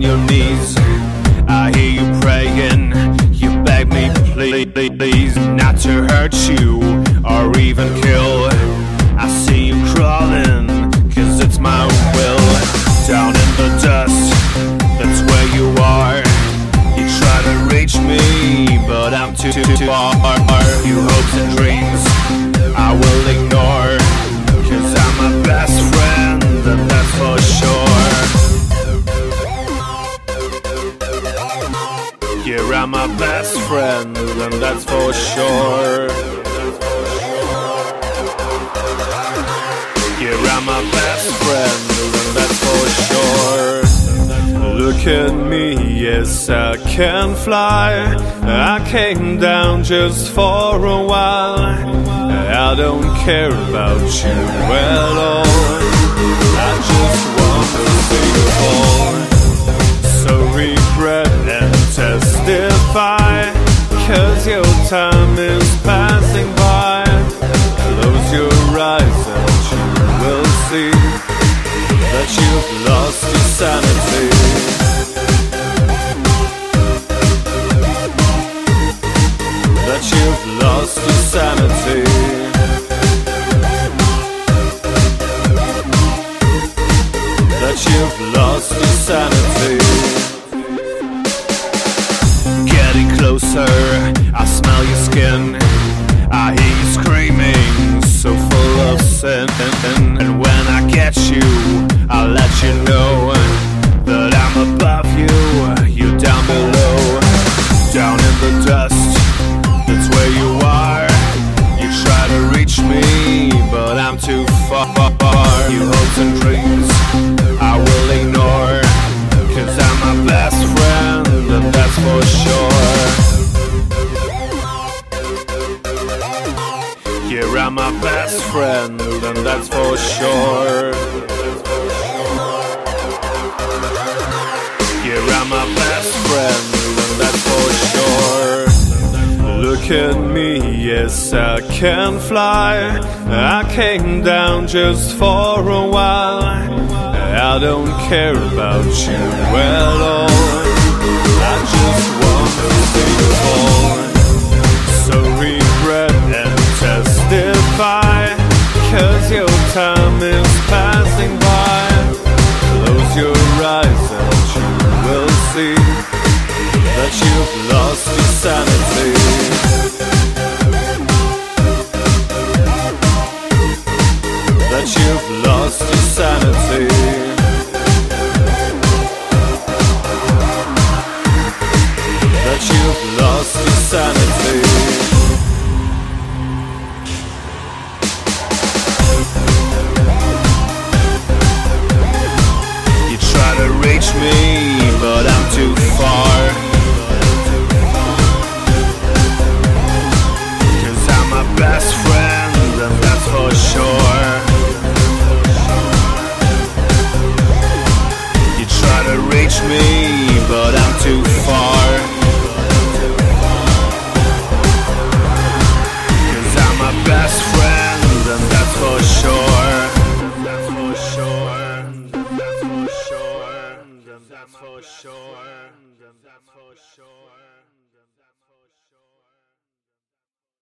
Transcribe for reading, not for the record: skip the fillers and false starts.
Your knees, I hear you praying. You beg me please not to hurt you or even kill. I see you crawling, cause it's my will. Down in the dust, that's where you are. You try to reach me, but I'm too far. Your hopes and dreams I will ignore, cause I'm my best friend, and that's for sure. Here I'm my best friend, and that's for sure. Here I'm my best friend, and that's for sure. Look at me, yes I can fly. I came down just for a while. I don't care about you at all. I just want to see you fall. So regret and testify, cause your time is passing by. Close your eyes and you will see that you've lost your sanity. That you've lost your sanity. That you've lost your sanity. Closer, I smell your skin. I hear you screaming, so full of sin. And when I get you, I'll let you know that I'm above you, you're down below. Down in the dust, that's where you are. You try to reach me, but I'm too far. Your hopes and dreams I will ignore, cause I'm my best friend, and that's for sure. Here I'm my best friend, and that's for sure. Here I'm my best friend, and that's for sure. Look at me, yes I can fly. I came down just for a while. I don't care about you at all. I just want to see you fall. So regret and testify, cause your time is passing by. Close your eyes and you will see that you've lost your sanity. That you've lost your sanity. You've lost your sanity. You try to reach me, but I'm too far. Cause I'm my best friend, and that's for sure. You try to reach me, but I'm too far. Best friend, and that's for sure. That's for sure. That's for sure. That's for sure. That's for sure.